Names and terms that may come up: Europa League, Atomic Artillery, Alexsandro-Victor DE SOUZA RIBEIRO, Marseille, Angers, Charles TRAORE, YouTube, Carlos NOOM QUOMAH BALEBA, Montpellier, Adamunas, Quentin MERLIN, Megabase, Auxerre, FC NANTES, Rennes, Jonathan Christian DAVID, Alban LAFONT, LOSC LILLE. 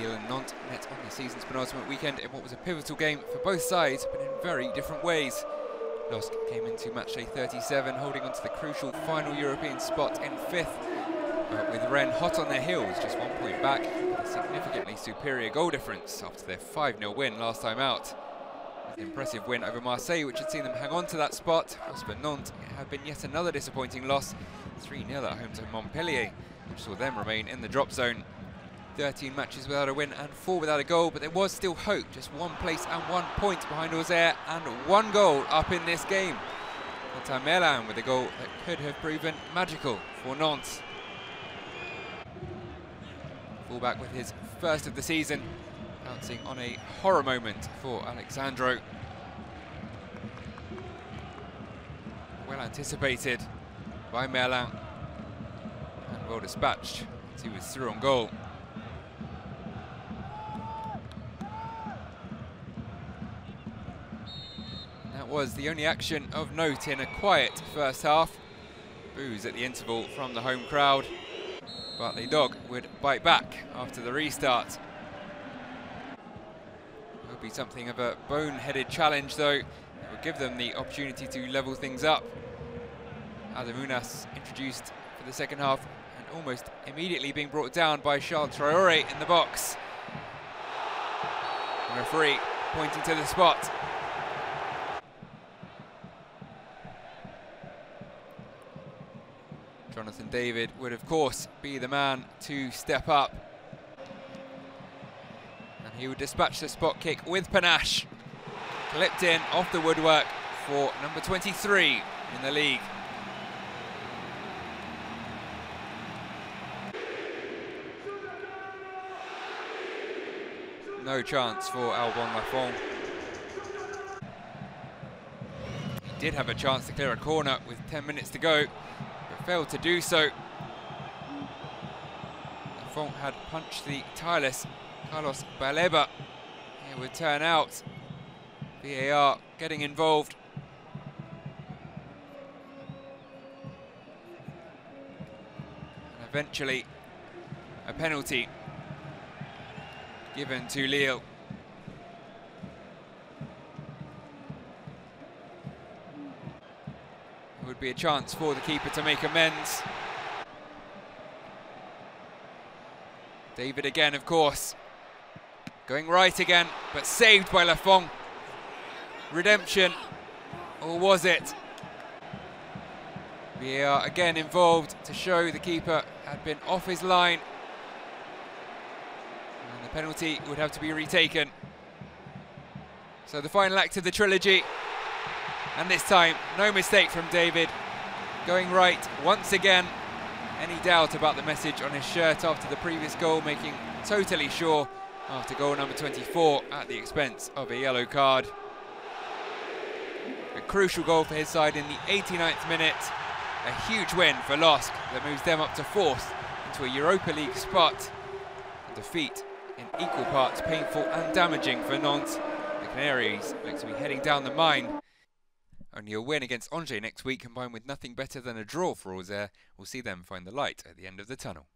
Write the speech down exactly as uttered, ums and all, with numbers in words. Lille and Nantes met on the season's penultimate weekend in what was a pivotal game for both sides, but in very different ways. L O S C came into matchday thirty-seven, holding on to the crucial final European spot in fifth, but with Rennes hot on their heels, just one point back, with a significantly superior goal difference after their five nil win last time out. An impressive win over Marseille, which had seen them hang on to that spot. As for Nantes, it had been yet another disappointing loss, three nil at home to Montpellier, which saw them remain in the drop zone. thirteen matches without a win and four without a goal, but there was still hope, just one place and one point behind Auxerre and one goal up in this game. Quentin MERLIN with a goal that could have proven magical for Nantes. Fullback with his first of the season, pouncing on a horror moment for Alexsandro. Well anticipated by MERLIN and well dispatched as he was through on goal. Was the only action of note in a quiet first half. Boos at the interval from the home crowd, but the dog would bite back after the restart. It will be something of a bone-headed challenge, though. It will give them the opportunity to level things up. Adamunas introduced for the second half and almost immediately being brought down by Charles TRAORE in the box. The referee pointing to the spot. Jonathan David would, of course, be the man to step up. And he would dispatch the spot kick with panache. Clipped in off the woodwork for number twenty-three in the league. No chance for Alban LAFONT. He did have a chance to clear a corner with ten minutes to go. Failed to do so. LAFONT had punched the tireless Carlos Baleba. It would turn out. V A R getting involved. And eventually, a penalty given to Lille. Would be a chance for the keeper to make amends. David again, of course, going right again, but saved by LAFONT. Redemption, or was it? V A R again involved to show the keeper had been off his line, and the penalty would have to be retaken. So the final act of the trilogy. And this time, no mistake from David. Going right once again. Any doubt about the message on his shirt after the previous goal, making totally sure after goal number twenty-four at the expense of a yellow card. A crucial goal for his side in the eighty-ninth minute. A huge win for L O S C that moves them up to fourth into a Europa League spot. A defeat in equal parts painful and damaging for Nantes. The Canaries look to be heading down the mine. Only a win against Angers next week, combined with nothing better than a draw for Auxerre, will see them find the light at the end of the tunnel.